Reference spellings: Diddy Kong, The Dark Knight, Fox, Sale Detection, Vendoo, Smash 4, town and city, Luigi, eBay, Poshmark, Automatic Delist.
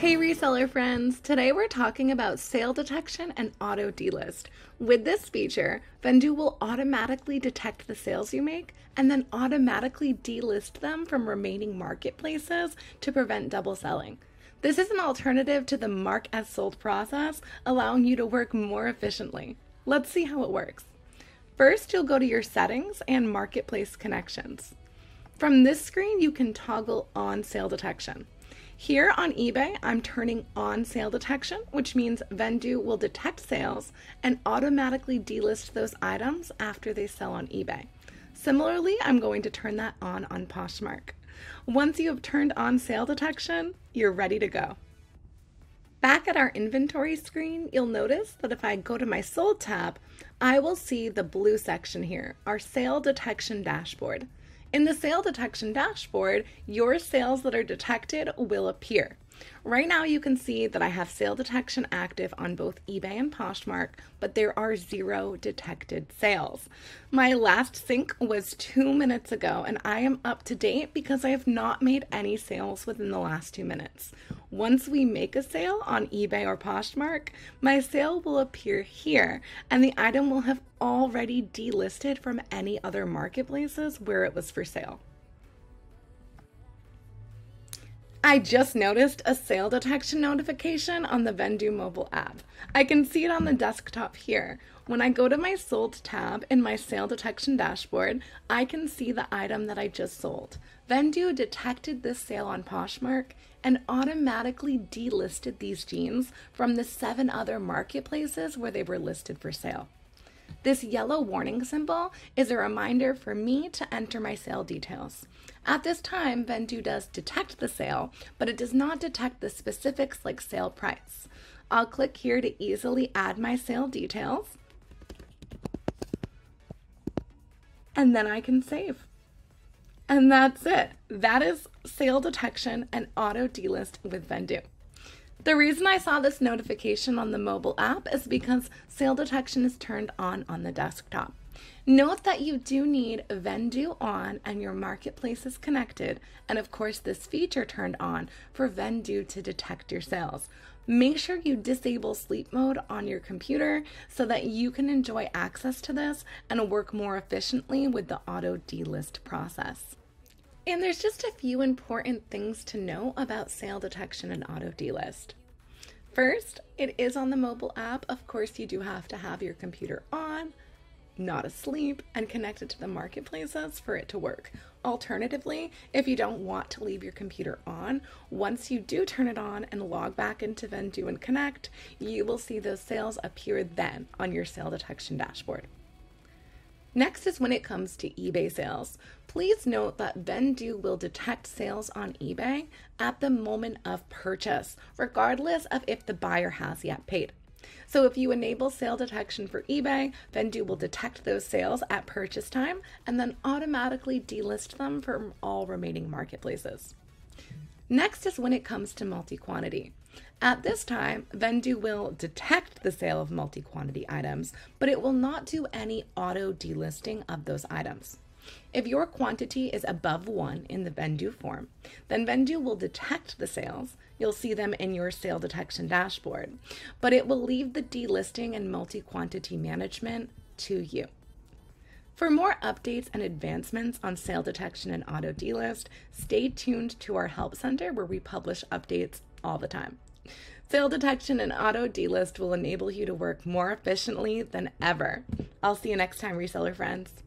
Hey reseller friends, today we're talking about sale detection and auto delist. With this feature, Vendoo will automatically detect the sales you make and then automatically delist them from remaining marketplaces to prevent double selling. This is an alternative to the mark as sold process, allowing you to work more efficiently. Let's see how it works. First, you'll go to your settings and marketplace connections. From this screen, you can toggle on sale detection. Here on eBay, I'm turning on sale detection, which means Vendoo will detect sales and automatically delist those items after they sell on eBay. Similarly, I'm going to turn that on Poshmark. Once you have turned on sale detection, you're ready to go. Back at our inventory screen, you'll notice that if I go to my sold tab, I will see the blue section here, our sale detection dashboard. In the sale detection dashboard, your sales that are detected will appear. Right now you can see that I have sale detection active on both eBay and Poshmark, but there are 0 detected sales. My last sync was 2 minutes ago and I am up to date because I have not made any sales within the last 2 minutes. Once we make a sale on eBay or Poshmark, my sale will appear here and the item will have already delisted from any other marketplaces where it was for sale. I just noticed a sale detection notification on the Vendoo mobile app. I can see it on the desktop here. When I go to my sold tab in my sale detection dashboard, I can see the item that I just sold. Vendoo detected this sale on Poshmark and automatically delisted these jeans from the 7 other marketplaces where they were listed for sale. This yellow warning symbol is a reminder for me to enter my sale details. At this time, Vendoo does detect the sale, but it does not detect the specifics like sale price. I'll click here to easily add my sale details, and then I can save. And that's it. That is sale detection and auto delist with Vendoo. The reason I saw this notification on the mobile app is because sale detection is turned on the desktop. Note that you do need Vendoo on and your marketplace is connected, and of course this feature turned on for Vendoo to detect your sales. Make sure you disable sleep mode on your computer so that you can enjoy access to this and work more efficiently with the auto delist process. And there's just a few important things to know about sale detection and auto delist. First, it is on the mobile app. Of course, you do have to have your computer on, not asleep, and connected to the marketplaces for it to work. Alternatively, if you don't want to leave your computer on, once you do turn it on and log back into Vendoo and connect, you will see those sales appear then on your sale detection dashboard. Next is when it comes to eBay sales. Please note that Vendoo will detect sales on eBay at the moment of purchase, regardless of if the buyer has yet paid. So if you enable sale detection for eBay, Vendoo will detect those sales at purchase time and then automatically delist them from all remaining marketplaces. Next is when it comes to multi-quantity. At this time, Vendoo will detect the sale of multi-quantity items, but it will not do any auto delisting of those items. If your quantity is above 1 in the Vendoo form, then Vendoo will detect the sales. You'll see them in your sale detection dashboard, but it will leave the delisting and multi-quantity management to you. For more updates and advancements on sale detection and auto delist, stay tuned to our help center where we publish updates all the time. Sale detection and auto delist will enable you to work more efficiently than ever. I'll see you next time, reseller friends.